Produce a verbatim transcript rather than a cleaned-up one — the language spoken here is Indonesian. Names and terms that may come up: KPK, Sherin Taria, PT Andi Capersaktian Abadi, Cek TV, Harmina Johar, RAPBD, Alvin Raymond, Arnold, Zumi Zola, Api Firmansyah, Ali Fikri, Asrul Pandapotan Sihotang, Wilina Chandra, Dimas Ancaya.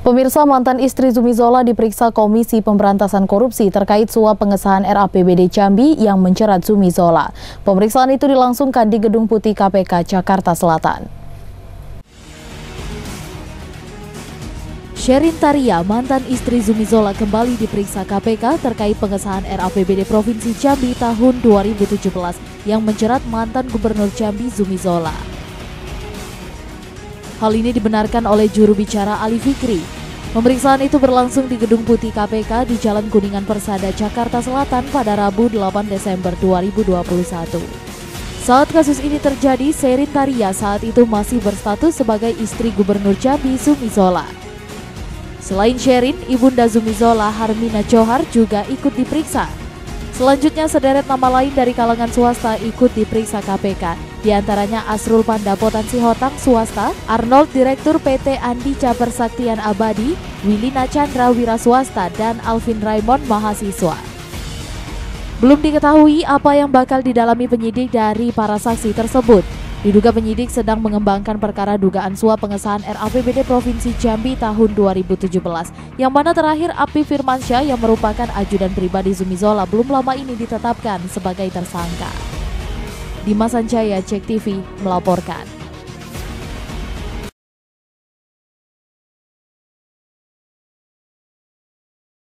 Pemirsa, mantan istri Zumi Zola diperiksa Komisi Pemberantasan Korupsi terkait suap pengesahan R A P B D Jambi yang menjerat Zumi Zola. Pemeriksaan itu dilangsungkan di Gedung Putih K P K Jakarta Selatan. Sherin Taria, mantan istri Zumi Zola, kembali diperiksa K P K terkait pengesahan R A P B D Provinsi Jambi tahun dua ribu tujuh belas yang menjerat mantan Gubernur Jambi Zumi Zola. Hal ini dibenarkan oleh juru bicara Ali Fikri. Pemeriksaan itu berlangsung di Gedung Putih K P K di Jalan Kuningan Persada, Jakarta Selatan pada Rabu delapan Desember dua ribu dua puluh satu. Saat kasus ini terjadi, Sherin Taria saat itu masih berstatus sebagai istri Gubernur Jambi Zumi Zola. Selain Sherin, ibunda Zumi Zola, Harmina Johar, juga ikut diperiksa. Selanjutnya, sederet nama lain dari kalangan swasta ikut diperiksa K P K. Di antaranya Asrul Pandapotan Sihotang swasta, Arnold Direktur P T Andi Capersaktian Abadi, Wilina Chandra wira swasta, dan Alvin Raymond mahasiswa. Belum diketahui apa yang bakal didalami penyidik dari para saksi tersebut. Diduga penyidik sedang mengembangkan perkara dugaan suap pengesahan R A P B D Provinsi Jambi tahun dua ribu tujuh belas, yang mana terakhir Api Firmansyah yang merupakan ajudan pribadi Zumi Zola belum lama ini ditetapkan sebagai tersangka. Dimas Ancaya, Cek T V, melaporkan.